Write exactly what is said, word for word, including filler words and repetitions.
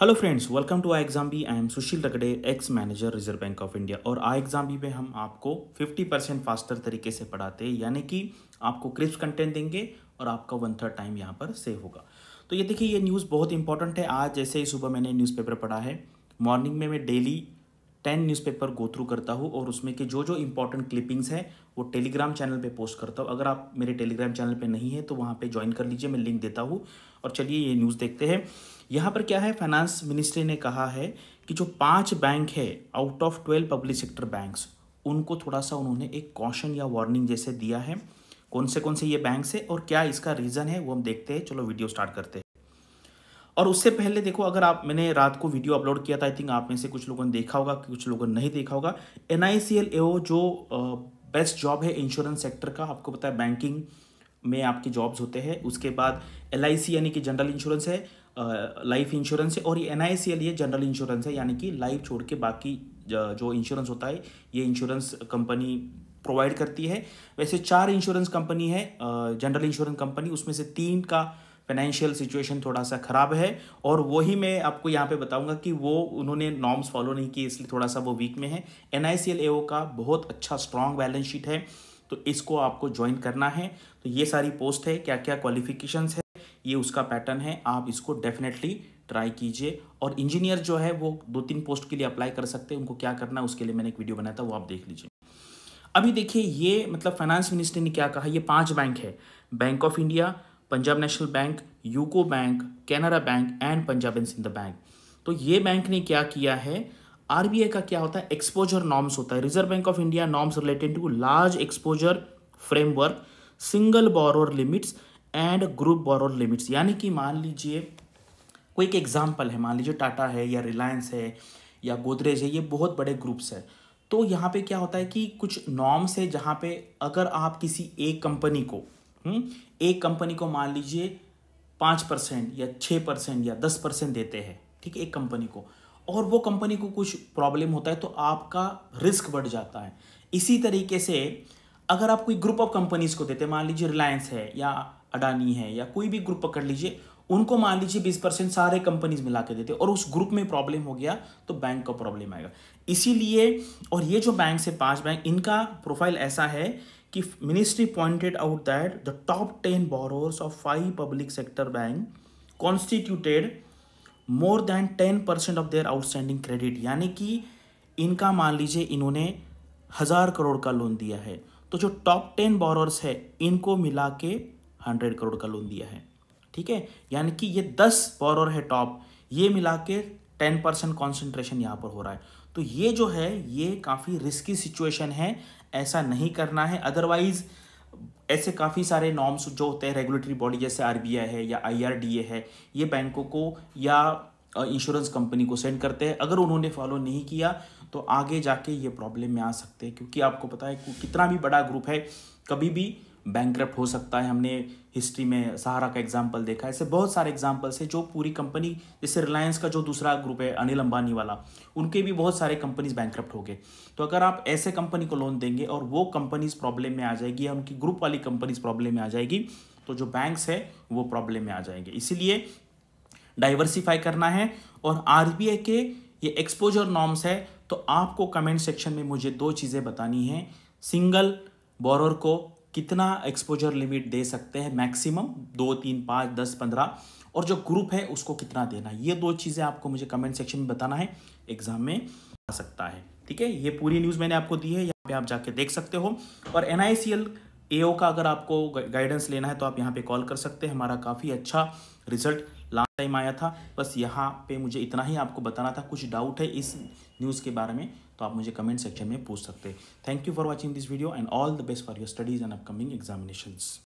Hello friends, welcome to I एग्जामबी। I am Sushil Ragade, ex manager Reserve Bank of India. और आई एग्जामबी में हम आपको fifty percent faster तरीके से पढ़ाते हैं, यानी कि आपको क्रिस्प कंटेंट देंगे और आपका वन थर्ड टाइम यहाँ पर सेव होगा। तो ये देखिए, ये न्यूज़ बहुत इंपॉर्टेंट है। आज जैसे ही सुबह मैंने न्यूज़पेपर पढ़ा है, मॉर्निंग में मैं daily ten newspaper go through करता हूँ और उसमें के जो जो इंपॉर्टेंट क्लिपिंग्स हैं वो टेलीग्राम चैनल पे पोस्ट करता हूँ। अगर आप मेरे टेलीग्राम चैनल पे नहीं है तो वहाँ पे ज्वाइन कर लीजिए, मैं लिंक देता हूँ। और चलिए ये न्यूज़ देखते हैं। यहाँ पर क्या है, फाइनेंस मिनिस्ट्री ने कहा है कि जो पाँच बैंक है out of twelve public sector banks, उनको थोड़ा सा उन्होंने एक कॉशन या वार्निंग जैसे दिया है। कौन से कौन से ये बैंक्स है और क्या इसका रीज़न है वो हम देखते हैं। चलो वीडियो स्टार्ट करते हैं। और उससे पहले देखो, अगर आप मैंने रात को वीडियो अपलोड किया था, आई थिंक आप में से कुछ लोगों ने देखा होगा, कुछ लोगों ने नहीं देखा होगा। N I C L A O जो बेस्ट जॉब है इंश्योरेंस सेक्टर का, आपको पता है बैंकिंग में आपकी जॉब्स होते हैं। उसके बाद एल आई सी यानी कि जनरल इंश्योरेंस है, लाइफ इंश्योरेंस है। और ये एन आई सी एल ये जनरल इंश्योरेंस है, यानी कि लाइफ छोड़ के बाकी जो इंश्योरेंस होता है ये इंश्योरेंस कंपनी प्रोवाइड करती है। वैसे चार इंश्योरेंस कंपनी है जनरल इंश्योरेंस कंपनी, उसमें से तीन का फाइनेंशियल सिचुएशन थोड़ा सा ख़राब है। और वही मैं आपको यहाँ पे बताऊंगा कि वो उन्होंने नॉर्म्स फॉलो नहीं किए, इसलिए थोड़ा सा वो वीक में है। N I C L A ओ का बहुत अच्छा स्ट्रॉन्ग बैलेंस शीट है, तो इसको आपको ज्वाइन करना है। तो ये सारी पोस्ट है, क्या क्या क्वालिफिकेशंस है, ये उसका पैटर्न है। आप इसको डेफिनेटली ट्राई कीजिए। और इंजीनियर जो है वो दो तीन पोस्ट के लिए अप्लाई कर सकते हैं। उनको क्या करना है उसके लिए मैंने एक वीडियो बनाया था, वो आप देख लीजिए। अभी देखिए, ये मतलब फाइनेंस मिनिस्ट्री ने क्या कहा, ये पाँच बैंक है, Bank of India, Punjab National Bank, UCO Bank, Canara Bank and Punjab and Sindh Bank. तो ये बैंक ने क्या किया है, आर बी आई का क्या होता है एक्सपोजर नॉर्म्स होता है, Reserve Bank of India norms related to large exposure framework, single borrower limits and group borrower limits. यानी कि मान लीजिए कोई एक एग्जाम्पल है, मान लीजिए टाटा है या रिलायंस है या गोदरेज है, ये बहुत बड़े ग्रुप्स है। तो यहाँ पे क्या होता है कि कुछ नॉर्म्स है जहाँ पे अगर आप किसी एक कंपनी को एक कंपनी को मान लीजिए पाँच परसेंट या छः परसेंट या दस परसेंट देते हैं, ठीक है, एक कंपनी को, और वो कंपनी को कुछ प्रॉब्लम होता है तो आपका रिस्क बढ़ जाता है। इसी तरीके से अगर आप कोई ग्रुप ऑफ कंपनीज को देते हैं, मान लीजिए रिलायंस है या अडानी है या कोई भी ग्रुप पकड़ लीजिए, उनको मान लीजिए बीस परसेंट सारे कंपनीज मिला के देते और उस ग्रुप में प्रॉब्लम हो गया तो बैंक का प्रॉब्लम आएगा। इसीलिए और ये जो बैंक से पाँच बैंक, इनका प्रोफाइल ऐसा है कि ministry pointed out that the top ten borrowers of five public sector bank constituted more than ten percent of their outstanding credit. यानी कि इनका मान लीजिए इन्होंने हज़ार करोड़ का लोन दिया है, तो जो टॉप टेन बोरोअर्स है इनको मिला के हंड्रेड करोड़ का लोन दिया है, ठीक है। यानी कि ये दस बोरोअर है टॉप, ये मिला के टेन परसेंट कॉन्सेंट्रेशन यहाँ पर हो रहा है। तो ये जो है ये काफ़ी रिस्की सिचुएशन है, ऐसा नहीं करना है। अदरवाइज ऐसे काफ़ी सारे नॉर्म्स जो होते हैं रेगुलेटरी बॉडी जैसे आर बी आई है I I R D A है, ये बैंकों को या इंश्योरेंस कंपनी को सेंड करते हैं। अगर उन्होंने फॉलो नहीं किया तो आगे जाके ये प्रॉब्लम में आ सकते हैं, क्योंकि आपको पता है कि कितना भी बड़ा ग्रुप है कभी भी बैंकक्रप्ट हो सकता है। हमने हिस्ट्री में सहारा का एग्जाम्पल देखा, ऐसे बहुत सारे एग्जाम्पल्स हैं जो पूरी कंपनी, जैसे रिलायंस का जो दूसरा ग्रुप है अनिल अंबानी वाला, उनके भी बहुत सारे कंपनीज बैंकक्रप्ट हो गए। तो अगर आप ऐसे कंपनी को लोन देंगे और वो कंपनीज प्रॉब्लम में आ जाएगी या उनकी ग्रुप वाली कंपनीज प्रॉब्लम में आ जाएगी तो जो बैंक्स है वो प्रॉब्लम में आ जाएंगे। इसीलिए डाइवर्सिफाई करना है। और आर बी आई के ये एक्सपोजर नॉर्म्स है, तो आपको कमेंट सेक्शन में मुझे दो चीज़ें बतानी हैं, सिंगल बोरोअर को कितना एक्सपोजर लिमिट दे सकते हैं मैक्सिमम, दो तीन पाँच दस पंद्रह, और जो ग्रुप है उसको कितना देना है। ये दो चीज़ें आपको मुझे कमेंट सेक्शन में बताना है, एग्जाम में आ सकता है, ठीक है। ये पूरी न्यूज़ मैंने आपको दी है, यहाँ पे आप जाके देख सकते हो। और N I C L A ओ का अगर आपको गाइडेंस लेना है तो आप यहाँ पे कॉल कर सकते हैं। हमारा काफ़ी अच्छा रिजल्ट लास्ट टाइम आया था। बस यहाँ पे मुझे इतना ही आपको बताना था। कुछ डाउट है इस न्यूज़ के बारे में तो आप मुझे कमेंट सेक्शन में पूछ सकते हैं। Thank you for watching this video and all the best for your studies and upcoming examinations.